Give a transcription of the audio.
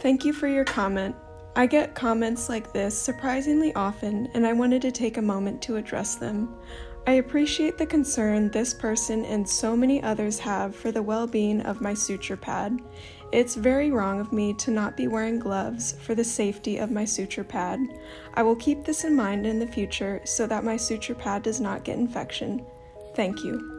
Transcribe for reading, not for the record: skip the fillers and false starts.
Thank you for your comment. I get comments like this surprisingly often, and I wanted to take a moment to address them. I appreciate the concern this person and so many others have for the well-being of my suture pad. It's very wrong of me to not be wearing gloves for the safety of my suture pad. I will keep this in mind in the future so that my suture pad does not get infection. Thank you.